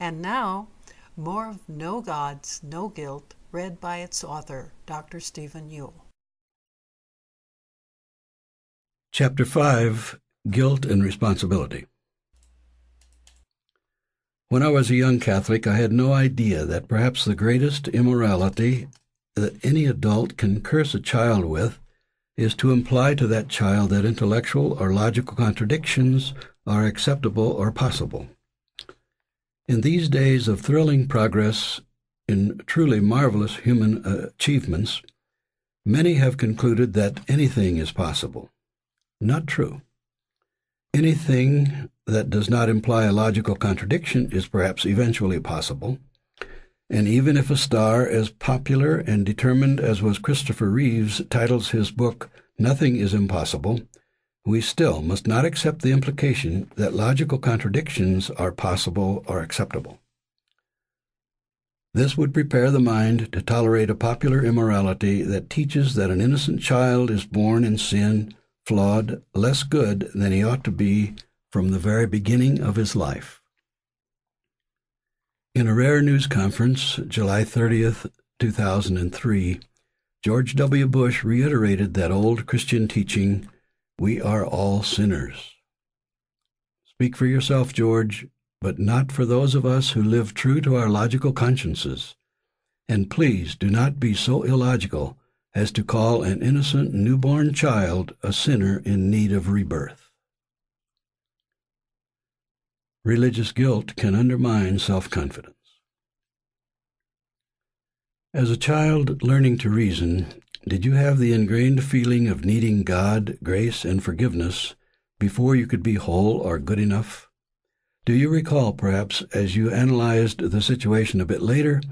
And now, more of No Gods, No Guilt, read by its author, Dr. Stephen Uhl. Chapter 5, Guilt and Responsibility. When I was a young Catholic, I had no idea that perhaps the greatest immorality that any adult can curse a child with is to imply to that child that intellectual or logical contradictions are acceptable or possible. In these days of thrilling progress in truly marvelous human achievements, many have concluded that anything is possible. Not true. Anything that does not imply a logical contradiction is perhaps eventually possible, and even if a star as popular and determined as was Christopher Reeves titles his book Nothing is Impossible, we still must not accept the implication that logical contradictions are possible or acceptable. This would prepare the mind to tolerate a popular immorality that teaches that an innocent child is born in sin, flawed, less good than he ought to be from the very beginning of his life. In a rare news conference, July 30th, 2003, George W. Bush reiterated that old Christian teaching, "We are all sinners." Speak for yourself, George, but not for those of us who live true to our logical consciences. And please do not be so illogical as to call an innocent newborn child a sinner in need of rebirth. Religious guilt can undermine self-confidence. As a child learning to reason, did you have the ingrained feeling of needing God, grace, and forgiveness before you could be whole or good enough? Do you recall, perhaps, as you analyzed the situation a bit later,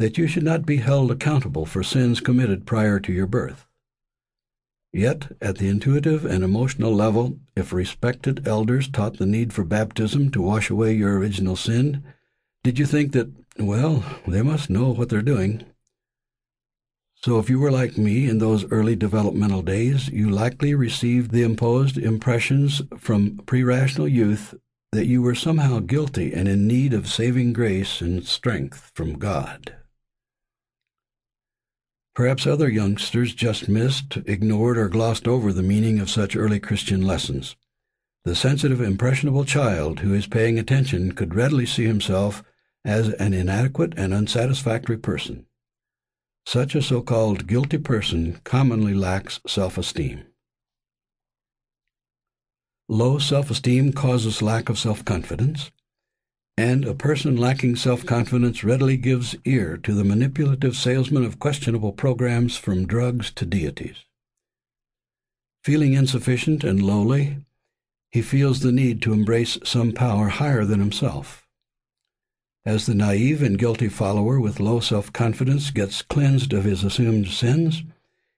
that you should not be held accountable for sins committed prior to your birth? Yet, at the intuitive and emotional level, if respected elders taught the need for baptism to wash away your original sin, did you think that, well, they must know what they're doing? So if you were like me in those early developmental days, you likely received the imposed impressions from pre-rational youth that you were somehow guilty and in need of saving grace and strength from God. Perhaps other youngsters just missed, ignored, or glossed over the meaning of such early Christian lessons. The sensitive, impressionable child who is paying attention could readily see himself as an inadequate and unsatisfactory person. Such a so-called guilty person commonly lacks self-esteem. Low self-esteem causes lack of self-confidence, and a person lacking self-confidence readily gives ear to the manipulative salesman of questionable programs from drugs to deities. Feeling insufficient and lowly, he feels the need to embrace some power higher than himself. As the naive and guilty follower with low self-confidence gets cleansed of his assumed sins,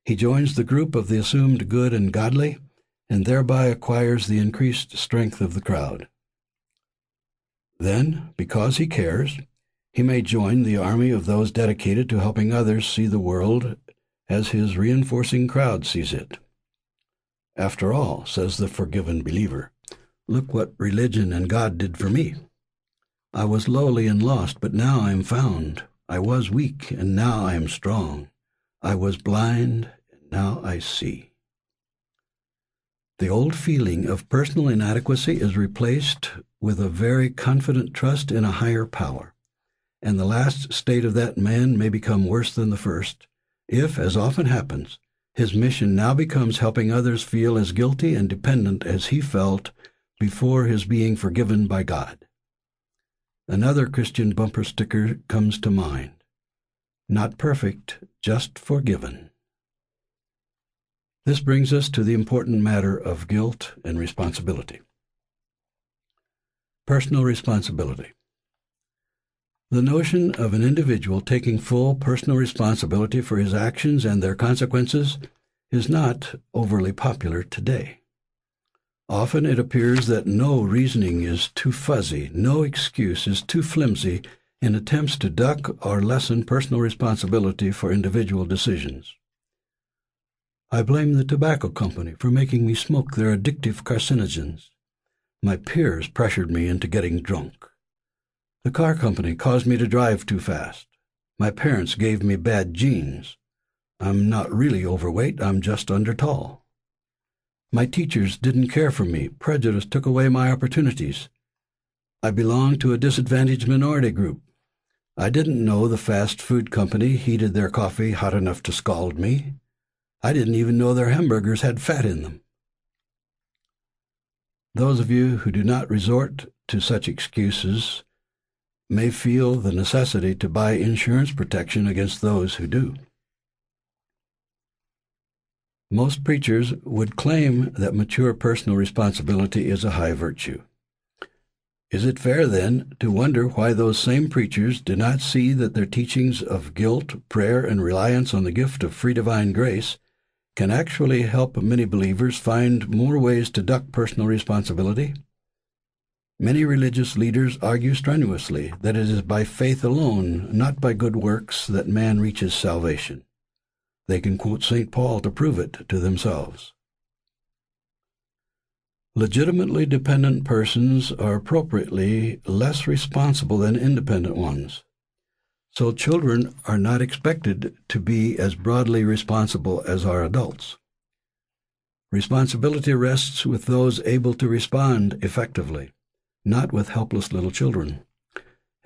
he joins the group of the assumed good and godly, and thereby acquires the increased strength of the crowd. Then, because he cares, he may join the army of those dedicated to helping others see the world as his reinforcing crowd sees it. After all, says the forgiven believer, look what religion and God did for me. I was lowly and lost, but now I am found. I was weak, and now I am strong. I was blind, and now I see. The old feeling of personal inadequacy is replaced with a very confident trust in a higher power, and the last state of that man may become worse than the first, if, as often happens, his mission now becomes helping others feel as guilty and dependent as he felt before his being forgiven by God. Another Christian bumper sticker comes to mind. Not perfect, just forgiven. This brings us to the important matter of guilt and responsibility. Personal responsibility. The notion of an individual taking full personal responsibility for his actions and their consequences is not overly popular today. Often it appears that no reasoning is too fuzzy, no excuse is too flimsy in attempts to duck or lessen personal responsibility for individual decisions. I blame the tobacco company for making me smoke their addictive carcinogens. My peers pressured me into getting drunk. The car company caused me to drive too fast. My parents gave me bad genes. I'm not really overweight, I'm just under tall. My teachers didn't care for me. Prejudice took away my opportunities. I belonged to a disadvantaged minority group. I didn't know the fast food company heated their coffee hot enough to scald me. I didn't even know their hamburgers had fat in them. Those of you who do not resort to such excuses may feel the necessity to buy insurance protection against those who do. Most preachers would claim that mature personal responsibility is a high virtue. Is it fair, then, to wonder why those same preachers do not see that their teachings of guilt, prayer, and reliance on the gift of free divine grace can actually help many believers find more ways to duck personal responsibility? Many religious leaders argue strenuously that it is by faith alone, not by good works, that man reaches salvation. They can quote St. Paul to prove it to themselves. Legitimately dependent persons are appropriately less responsible than independent ones. So children are not expected to be as broadly responsible as are adults. Responsibility rests with those able to respond effectively, not with helpless little children.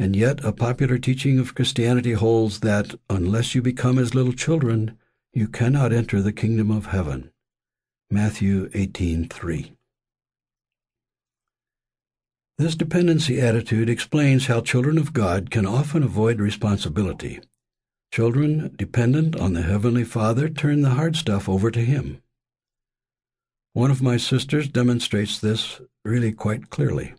And yet a popular teaching of Christianity holds that unless you become as little children, you cannot enter the kingdom of heaven. Matthew 18:3. This dependency attitude explains how children of God can often avoid responsibility. Children dependent on the Heavenly Father turn the hard stuff over to Him. One of my sisters demonstrates this really quite clearly.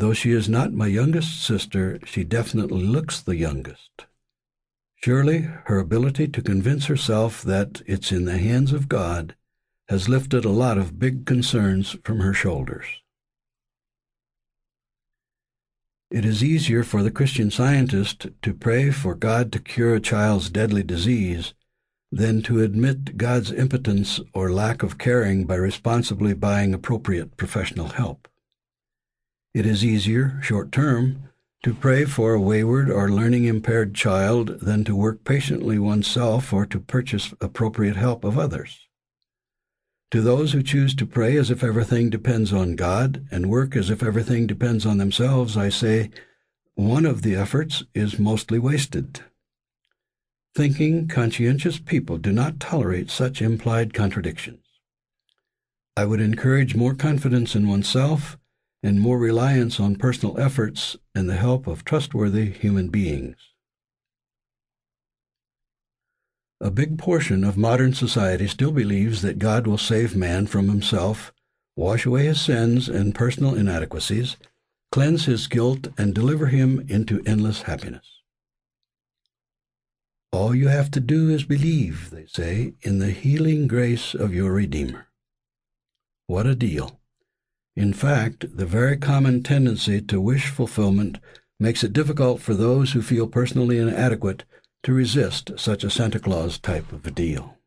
Though she is not my youngest sister, she definitely looks the youngest. Surely her ability to convince herself that it's in the hands of God has lifted a lot of big concerns from her shoulders. It is easier for the Christian Scientist to pray for God to cure a child's deadly disease than to admit God's impotence or lack of caring by responsibly buying appropriate professional help. It is easier, short-term, to pray for a wayward or learning-impaired child than to work patiently oneself or to purchase appropriate help of others. To those who choose to pray as if everything depends on God and work as if everything depends on themselves, I say, one of the efforts is mostly wasted. Thinking, conscientious people do not tolerate such implied contradictions. I would encourage more confidence in oneself and more reliance on personal efforts and the help of trustworthy human beings. A big portion of modern society still believes that God will save man from himself, wash away his sins and personal inadequacies, cleanse his guilt, and deliver him into endless happiness. All you have to do is believe, they say, in the healing grace of your Redeemer. What a deal! In fact, the very common tendency to wish fulfillment makes it difficult for those who feel personally inadequate to resist such a Santa Claus type of a deal.